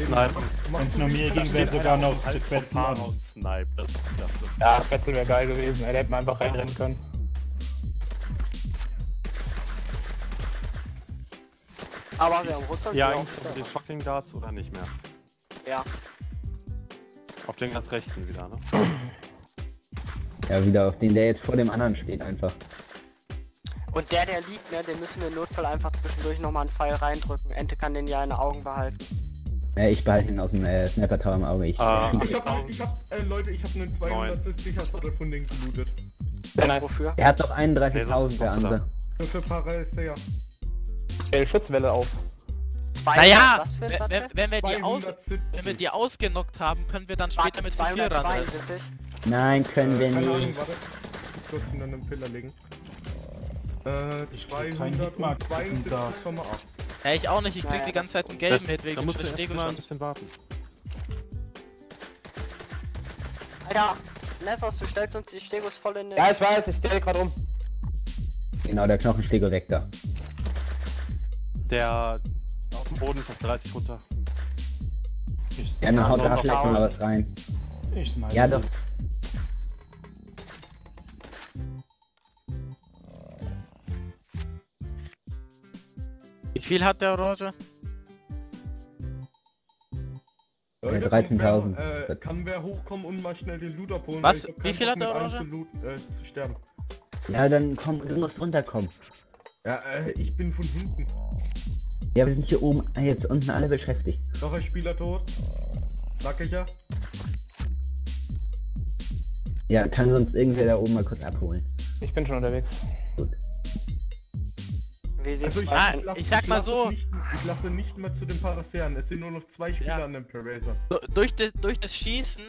Snipen. Wenn es nur mir ging, wäre sogar noch Quetzen und Snipe. Ja, Quetzen wäre geil gewesen, er hätte man einfach reinrennen können. Aber wir haben Russland. Ja, eigentlich mit den fucking Darts oder nicht mehr? Ja. Auf den ganz rechten wieder, ne? Ja, wieder auf den, der jetzt vor dem anderen steht einfach. Und der liegt, ne, den müssen wir im Notfall einfach zwischendurch nochmal einen Pfeil reindrücken. Ente kann den ja in den Augen behalten. Ja, ich behalte ihn aus dem Snapper Tower im Auge. Leute, ich hab einen 270er von denen gelootet. Wofür? Er hat doch 31.000, der andere. Nur für Para ist der ja. Stell Schutzwelle auf. Naja, wenn wir die ausgenockt haben, können wir dann später mit dem Piller ran. Nein, können wir nicht. Ahnung, warte. Ich muss ihn dann einen Piller legen. Ich krieg keinen Hitmark von da. Ja, ich auch nicht, ich krieg die ganze Zeit einen gelben Hit wegen dem Verstehung. Mal ein bisschen warten. Alter, Nessos, du stellst uns die Stegos voll in den... Ja, ich weiß, ich stell gerade um. Genau, der Knochenstego weg da. Der... auf dem Boden ist auf 30 runter. Ja, dann haut da vielleicht mal was rein. Ich schneide. Ja, doch. Wie viel hat der Orange? 13.000. Kann wer hochkommen und mal schnell den Loot abholen? Was? Wie viel hat der Orange? Ja, dann komm, du musst runterkommen. Ja, ich bin von hinten. Ja, wir sind hier oben, jetzt unten alle beschäftigt. Noch ein Spieler tot. Sag ich ja. Ja, kann sonst irgendwer da oben mal kurz abholen. Ich bin schon unterwegs. Gut. Also ich sag mal so. Ich lasse nicht mal zu den Paraseren, es sind nur noch 2 Spieler an dem Paraser. Durch das Schießen,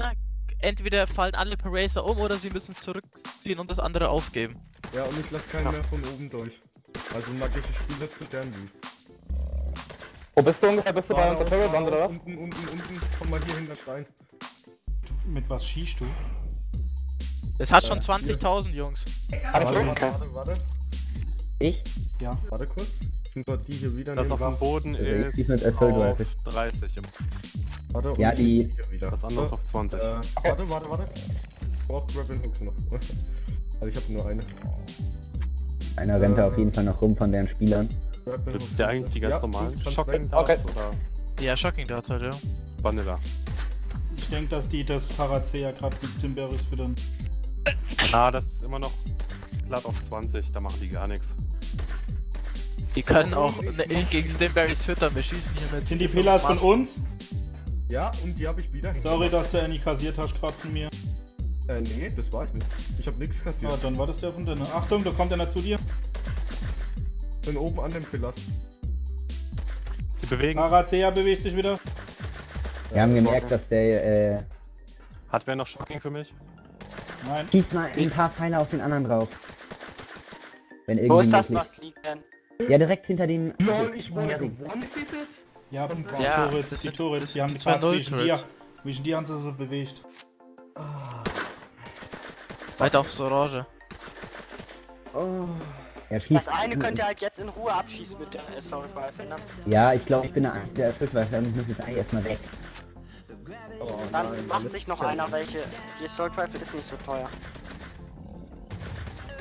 entweder fallen alle Paraser um oder sie müssen zurückziehen und das andere aufgeben. Ja, und ich lasse keinen mehr von oben durch. Also nackige Spieler zu deren. Wo bist du ungefähr? Bist du bei unserer Terrorband oder was? Unten, komm mal hier hinter rein. Mit was schießt du? Es hat schon 20.000, Jungs. Warte. Ich? Ja. Warte kurz. Ich muss dort die hier wieder nehmen. Das auf dem Boden ist. Die sind auf 30. Warte, ja, die. Das andere ist auf 20. Warte. Ich brauch Grappling Hooks noch. Also ich hab nur eine. Einer rennt da auf jeden Fall noch rum von deren Spielern. Das ist der eigentlich die ganz normalen Shocking Darts oder? Ja, Shocking Darts halt, ja. Vanilla. Ich denke, dass die das Paracea gerade mit Stimberries füttern. Ah, das ist immer noch glatt auf 20, da machen die gar nichts. Die können auch eine Ilk gegen Stimberries füttern, wir schießen hier mit. Sind die Pillars von uns? Ja, und die habe ich wieder. Sorry, dass du Annie kassiert hast gerade von mir. Nee, das war ich nicht. Ich habe nichts kassiert. Ja, dann war das der von deiner. Achtung, da kommt einer zu dir. Bin oben an dem Pillars. Sie bewegen. Paracea bewegt sich wieder. Wir haben gemerkt, dass der Hat wer noch Shocking für mich? Nein. Schieß mal ein paar Pfeile auf den anderen drauf. Wenn wo ist das, was liegt denn? Ja, direkt hinter dem... LOL, ich wurde gewonnen, ja, die Tore, die haben die 2-0. Wie die haben sie so bewegt. Weiter aufs Orange. Oh. Ja, das eine könnt ihr halt jetzt in Ruhe abschießen mit der Assault Rifle, ne? Ja, ich glaube, ich bin der Angst der Assault Rifle, ich muss jetzt eigentlich erstmal weg. Oh, dann macht sich noch einer welche. Die Assault Rifle ist nicht so teuer.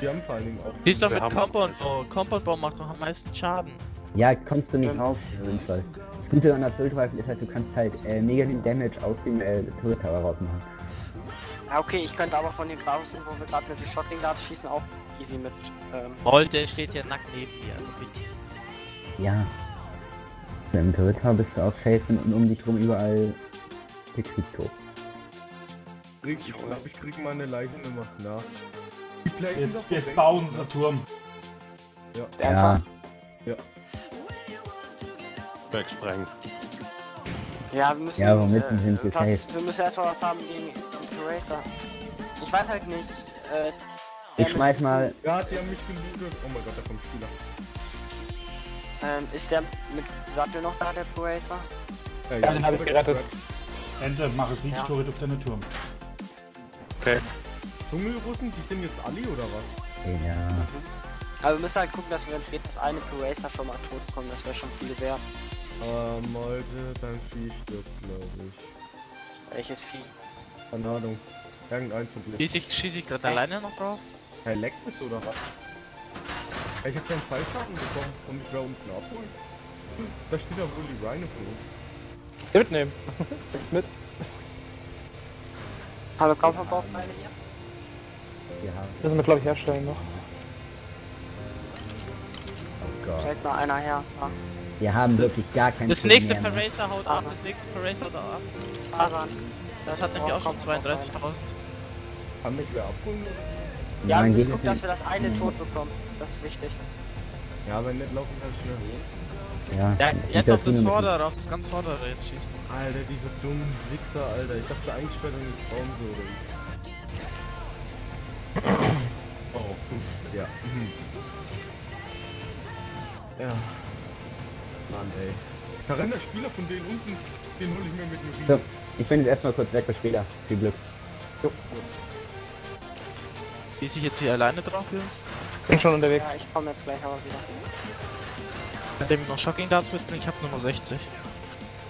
Die haben vor allen Dingen auch. Die ist doch mit Compound Bow. Compound Bow macht doch am meisten Schaden. Ja, kommst du nicht raus auf jeden Fall. Das Gute an der Assault Rifle ist halt, du kannst halt mega den Damage aus dem Turret Tower rausmachen. Ja, okay, ich könnte aber von den draußen, wo wir gerade mit den Shocking Darts schießen, auch easy mit. Roll, der steht hier nackt neben dir, also bitte. Ja. Im Turret Tower bist du auch safe und um dich rum überall. Ich krieg tot. Ich glaub, ich krieg meine Leichen immer nach. Jetzt bauen sie den Turm. Ja. Ja. Wegsprengen. Ja, wir müssen... Ja, womit sind wir safe? Wir müssen erstmal was haben gegen den Racer. Ich weiß halt nicht, ich schmeiß mal... Ja, die haben mich gelootet. Oh mein Gott, da kommt Spieler. Ist der mit Sattel noch da, der Racer? Ja, den hab ich gerettet. Ente, mache Siegstory durch deine Turm. Okay. Dschungelrussen, die sind jetzt alle oder was? Ja. Aber wir müssen halt gucken, dass wir dann später das eine Puracer schon mal tot kommen, das wäre schon viel wert. Heute dein Vieh stirbt, glaube ich. Welches Vieh? Keine Ahnung. Irgendein von dir. Schieß ich gerade alleine noch drauf? Hey, leckt es oder was? Ich hab keinen Fallschaden bekommen und ich war unten abholen. Da steht ja wohl die Rhino vor. Mitnehmen. mit. Hallo, kaum von Bauchpfeile hier? Ja. Müssen wir, glaube ich, herstellen noch. Oh Gott. Stellt mal einer her. Wir haben wirklich gar keinen. Das nächste Paracer haut ab, das nächste Paracer haut ab. Fahrrad. Das hat nämlich auch schon 32.000. Haben wir wieder abgeholt? Ja, wir müssen gucken, dass wir das eine tot bekommen. Das ist wichtig. Ja, wenn nicht, laufen kannst du schnell. Ja, jetzt auf das Vordere, auf das ganz Vordere jetzt schießen. Alter, diese dummen Wichser, Alter. Ich dachte eigentlich, wenn ich nicht bauen würde. Oh, ja. Ja. Mann, ey. Verrenner Spieler von denen unten, den hol ich mir mit dem Video. So, ich bin jetzt erstmal kurz weg für Spieler. Viel Glück. So. Ist ich jetzt hier alleine drauf, Jungs? Bin schon unterwegs. Ja, ich komme jetzt gleich aber wieder. Kann dem noch Shocking Darts mitbringen? Ich hab Nummer 60.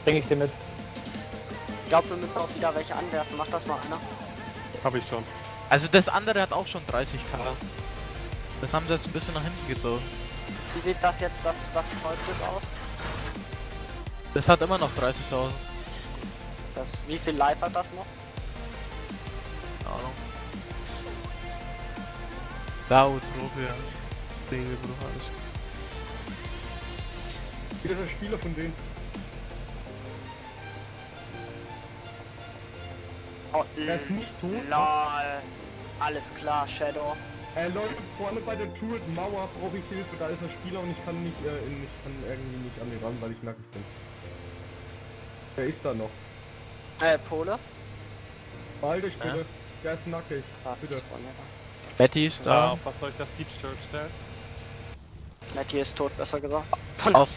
Bring ich dir mit. Ich glaube, wir müssen auch wieder welche anwerfen. Mach das mal einer. Hab ich schon. Also das andere hat auch schon 30.000. Das haben sie jetzt ein bisschen nach hinten gezogen. Wie sieht das jetzt, das was folgt das aus? Das hat immer noch 30.000. Das, wie viel Life hat das noch? Keine Ahnung. Laut, Trophäe. Dinge, Bruder, alles. Wieder der Spieler von denen. Oh, er ist nicht tot. Lol. Alles klar, Shadow. Leute, vorne bei der Turret-Mauer brauche ich Hilfe, da ist ein Spieler und ich kann nicht, ich kann irgendwie nicht an den ran, weil ich nackig bin. Wer ist da noch? Pole? Alter, ich bitte. Der ist nackig. Bitte. Matty ist da. Auf was soll ich das Teach-Turret stellen? Matty ist tot, besser gesagt. Von auf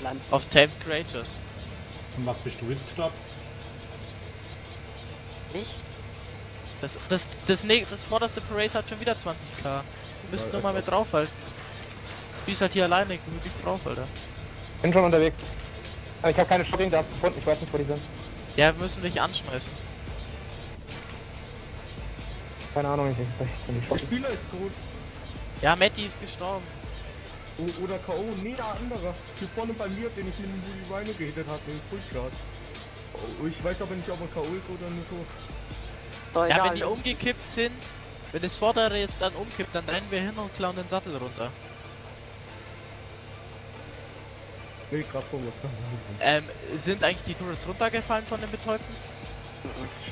Tamed Creatures. Und was bist du jetzt geschnappt? Ich? Das vorderste Paracer hat schon wieder 20.000. Müssten nur mal mit draufhalten. Die ist halt hier alleine gemütlich drauf, Alter. Bin schon unterwegs. Aber ich habe keine Shocking Darts gefunden, ich weiß nicht, wo die sind. Ja, wir müssen dich anschmeißen. Keine Ahnung, ich bin nicht schockiert. Der Spieler ist tot. Ja, Matty ist gestorben. Oh, oder K.O. Nee, der andere. Hier vorne bei mir, den ich in die Beine gehittet habe, den Fullcard. Oh, ich weiß aber nicht, ob er K.O. ist oder nicht so. Ja, egal, wenn die umgekippt sind, wenn das Vordere jetzt dann umkippt, dann rennen wir hin und klauen den Sattel runter. Nee, sind eigentlich die Turrets runtergefallen von den Betäubten?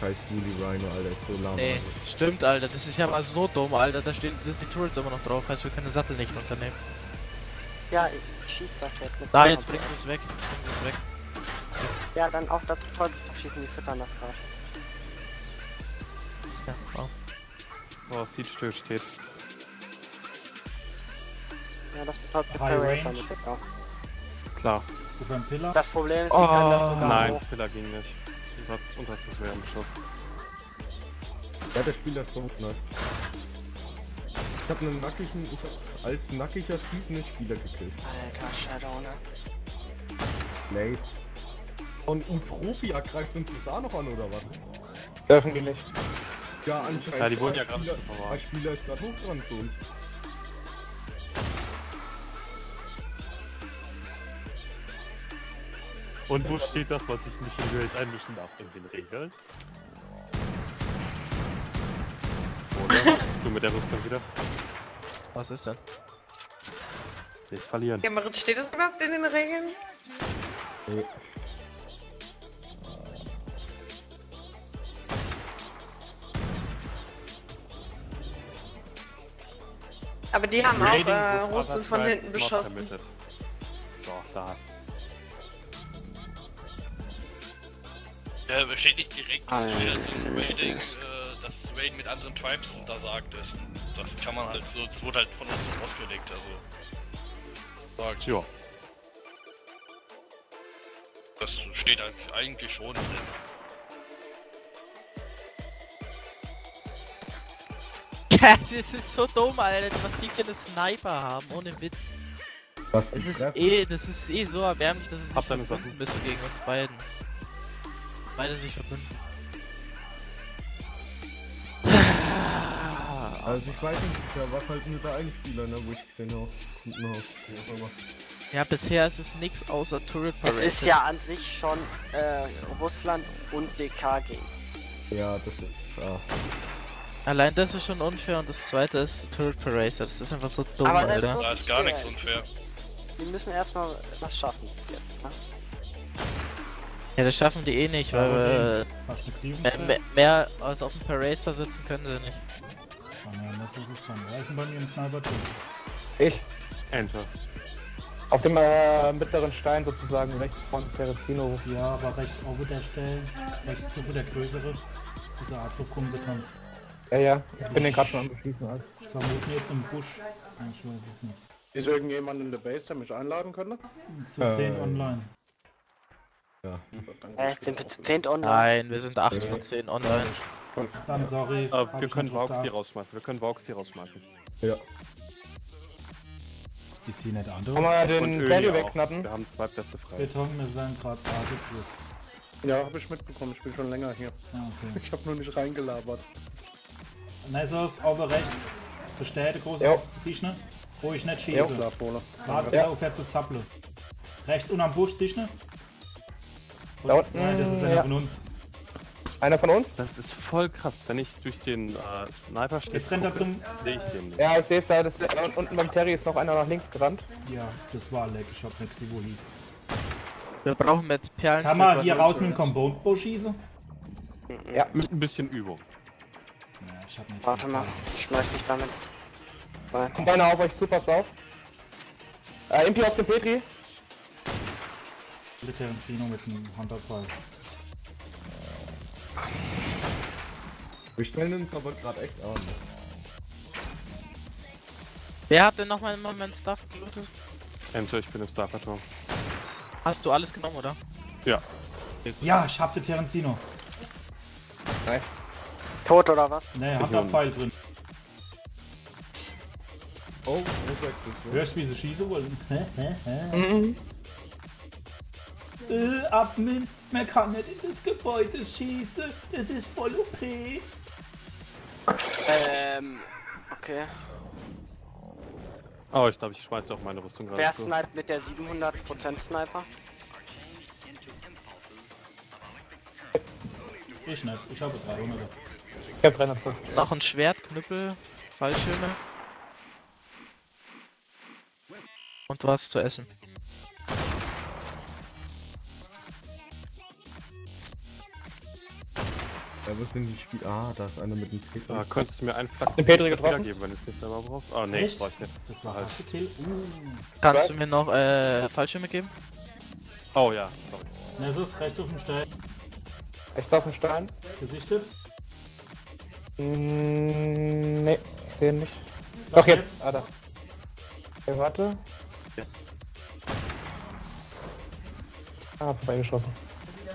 Scheiß Juli Rhino, Alter, ist so lahm. Nee, also. Stimmt, Alter, das ist ja mal so dumm, Alter, da sind die Turrets immer noch drauf, heißt wir können den Sattel nicht runternehmen. Ja, ich schieß das jetzt mit. Da, jetzt bringt es weg, Ja, dann auf das Betäubten schießen, die füttern das gerade. Ja, wow. Oh, sieht still steht. Ja, das betäubt der Paracer muss jetzt auch. Klar. Das Problem ist, die kann das sogar hoch. Nein, Pillar ging nicht. Die war unter zu schwer im Schuss. Ja, der Spieler ist tot, ne? Ich hab einen nackigen, als nackiger Typ einen Spieler gekillt. Alter, Shadow, ne? Nice. Und Utropia greift uns da noch an, oder was? Dürfen die nicht. Ja, anscheinend. Ja, die wurden ja gerade verwahrt. Der Spieler ist gerade hochgerannt zu uns. Und wo steht das, was ich nicht in die Welt einmischen darf? In den Regeln? Oder? Du mit der Rüstung wieder. Was ist denn? Jetzt verlieren. Ja, Marit, steht das überhaupt in den Regeln? Nee. Aber die haben auch Russen von hinten beschossen. So, da. Ja, bestätigt direkt dass Raiding mit anderen Tribes untersagt ist. Das kann man halt so, das wurde halt von uns so ausgelegt, also. Sagt, ja. Das steht halt eigentlich schon drin. Das ist so dumm, Alter, was die für eine Sniper haben, ohne Witz. Was? Das ist eh so erbärmlich, dass es sich verbunden bist gegen uns beiden. Beide sich verbunden. Also ich weiß nicht, da war halt nur der Eigenspieler, ne, wo ich gesehen habe. Ja, bisher ist es nichts außer Turret Parade. Es ist ja an sich schon Russland und DKG. Ja, das ist... Allein das ist schon unfair und das zweite ist Turret Parade. Das ist einfach so dumm, aber Alter. Da ist gar nichts unfair. Die müssen erstmal was schaffen bis jetzt, ne? Ja, das schaffen die eh nicht, weil wir mehr als auf dem Paracer sitzen können sie nicht. Ich? Einfach. Auf dem mittleren Stein sozusagen, rechts von Terezino. Ja, aber rechts oben der Stellen, rechts drüber der größere, dieser Abdruck rumgetanzt. Ja, ja, ich bin den gerade schon am Beschließen, Alter. Ich vermute jetzt im Busch, ich weiß es nicht. Ist irgendjemand in der Base, der mich einladen könnte? Zu 10 online. Ja. Sind wir zu 10 online? Nein, wir sind 8 von 10 online. Dann sorry. Wir können Vaux hier rausschmeißen, Ja. Ist sie nicht anders? Kann man den Value wegknappen? Wir haben zwei Plätze frei. Beton, wir sind gerade da. Ja, hab ich mitbekommen, ich bin schon länger hier. Okay. Ich hab nur nicht reingelabert. Nessos, oben rechts. Bestätige große Sichne. Ruhig nicht schießen. Warte, er fährt zu Zapple. Rechts unten am Busch, Sichne. Da unten, nein, das ist einer von uns. Einer von uns? Das ist voll krass, wenn ich durch den Sniper stehe. Jetzt rennt er zum... Sehe ich den nicht. Ja, ich sehe es da. Unten beim Terry ist noch einer nach links gerannt. Ja, das war leck. Ich hab nicht gesehen, wo liegt. Wir brauchen jetzt Perlen. Kann man hier raus mit dem Combo schießen? Ja, mit ein bisschen Übung. Ja, ich hab nicht. Warte mal, ich schmeiß mich damit. Kommt einer auf euch zu, passt auf. Impi auf den Petri. Bitte Terenzino mit dem Hunterfall. Wir stellen uns aber gerade echt an. Wer hat denn nochmal immer meinen Stuff gelootet? Enzo, ich bin im Starfator. Hast du alles genommen, oder? Ja. Ja, ich hab den Terenzino. Nein. Tot oder was? Nee, hab da einen Pfeil drin. Oh, hörst du, wie sie schießen wollen? Admin, man kann nicht in das Gebäude schießen, das ist voll OP. Okay. Oh, ich glaube, ich schmeiße auch meine Rüstung gerade. Wer sniped mit der 700% Sniper? Ich schneide, ich habe 300. Ich habe 350. Noch ein Schwert, Knüppel, Fallschirme. Und was zu essen. Ja, was sind die Spiel? Ah, da ist einer mit dem Petri. Ah, könntest du mir einen Flak den Petri getroffen geben, wenn du es nicht selber brauchst? Ah, nee, brauch ich nicht. Das war halt. Kannst du mir noch Fallschirme geben? Oh ja, sorry. Nessus, rechts auf dem Stein. Rechts auf dem Stein? Gesichtet? Nee, ich sehe nicht. Doch jetzt. Ah, da. Okay, warte. Ja. Ah, vorbeigeschossen.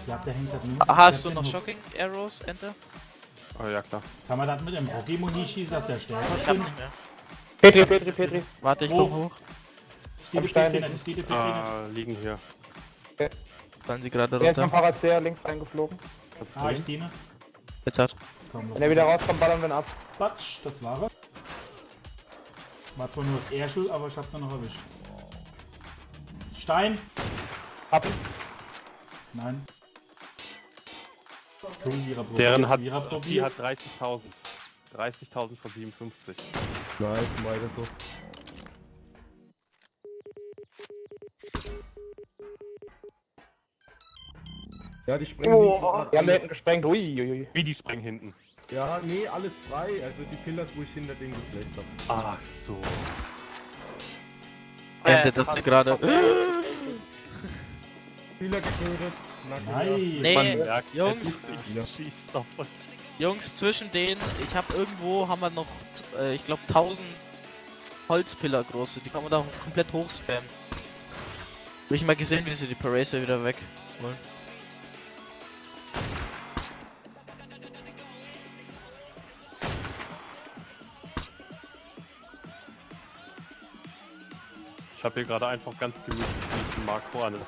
Ja, hast du noch Shocking Arrows, Enter? Oh ja, klar. Kann man das mit dem Rocky-Muni schießen, dass der stärker stimmt? Petri. Warte, ich komm hoch. Ich sehe die Petri liegen hier. Okay. Sollen sie gerade runter? Der ist vom Paracea links eingeflogen. Ich sehe ihn. Jetzt hat. Wenn er wieder rauskommt, ballern wir ihn ab. Batsch, das war er. War zwar nur das Airschuss, aber ich hab's nur noch erwischt. Stein! Hab ihn. Nein. Deren hat, die hat 30.000. 30.000 von 57. Nice, beide so. Ja, die springen hinten. Die haben hinten gesprengt. Uiuiui. Wie die springen hinten? Ja, nee, alles frei. Also die Pillars, wo ich hinter denen geflecht habe. Ach so. Der dachte gerade. Spieler getötet. Nein, nee, Jungs, zwischen denen, ich hab irgendwo, haben wir noch, ich glaube 1000 Holzpiller große, die kann man da komplett hochspammen. Hab ich mal gesehen, wie sie die Paracer wieder weg wollen. Ich habe hier gerade einfach ganz gemütlich diesen Makro an, das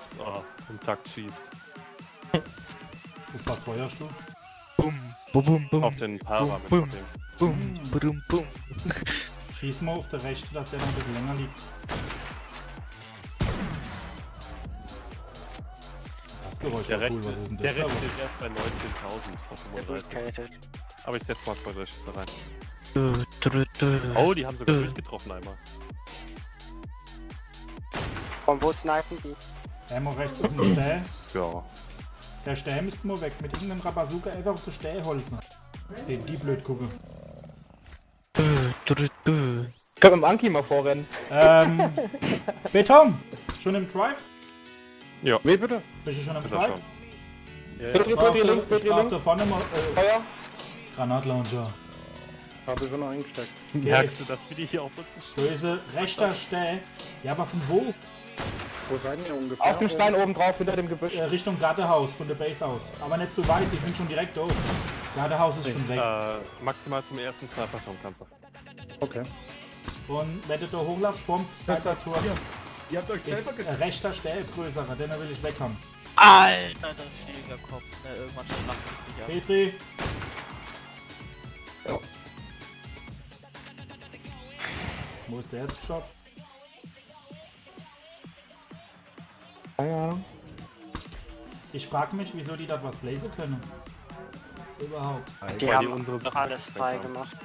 im Takt schießt. Was feuerst du? Bum, bum, bum, auf den Parameter. Bum, bum, bum, bum. Schieß mal auf der rechten, dass der noch ein bisschen länger liegt. Das Geräusch der war cool, was ist denn das? Der rechte ist erst bei 19.000. Aber ich setz mal zwei Rechte rein. Oh, die haben sogar durchgetroffen einmal. Von wo snipen die? Einmal rechts auf den Stell. Ja. Der Stell müsste mal weg. Mit irgendeinem Rabazooka einfach auf den Stell holzen. Den die blöd gucken. Können wir mit Anki mal vorrennen? Beton! Schon im Tribe? Ja. Wie bitte? Bist du schon im Tribe? Ja. Petri, links, Petri, links. Da vorne mal. Feuer. Granatlauncher. Habe ich schon noch eingesteckt. Merkst du, dass wir die hier auf uns stehen? Böse, rechter Stell. Ja, aber von wo? Wo seid ihr ungefähr? Auf dem Stein oben drauf, hinter dem Gebüsch. Richtung Gartehaus, von der Base aus. Aber nicht so weit, die sind schon direkt oben. Gartehaus ist schon weg. Maximal zum ersten Sniper-Turm kannst du. Okay. Und wenn du da hochlaufst, vom Sniper-Turm. Ihr habt euch selber gekriegt. Rechter Stell größerer, den will ich weg haben. Alter, das ist schwieriger Kopf. Ne, irgendwann schlacht ich dich ab. Petri! Ja. Wo ist der jetzt gestoppt? Ja. Ich frage mich, wieso die da was blazen können. Überhaupt. Die haben doch alles frei gemacht.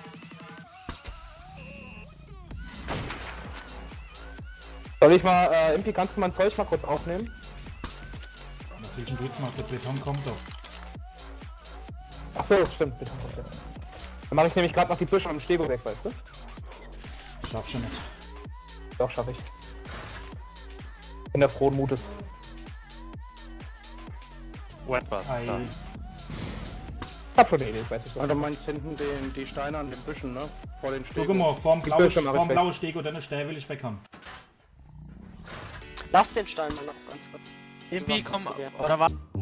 Soll ich mal, Impi, kannst du mein Zeug mal kurz aufnehmen? Was willst du denn jetzt machen? Der Beton kommt doch. Ach so, stimmt. Beton kommt, ja. Dann mache ich nämlich gerade noch die Büsche am Stego weg, weißt du? Schaff schon nicht. Doch, schaff ich. Bin der frohen Mutes. What was da? Hab schon eine Idee, weiß ich schon. Also meinst hinten die Steine an den Büschen, ne? Vor den Stego. Guck mal, vorm blauen Stego, deine Stelle will ich weg haben. Lass den Stein mal noch ganz kurz. Impi, komm, oder was?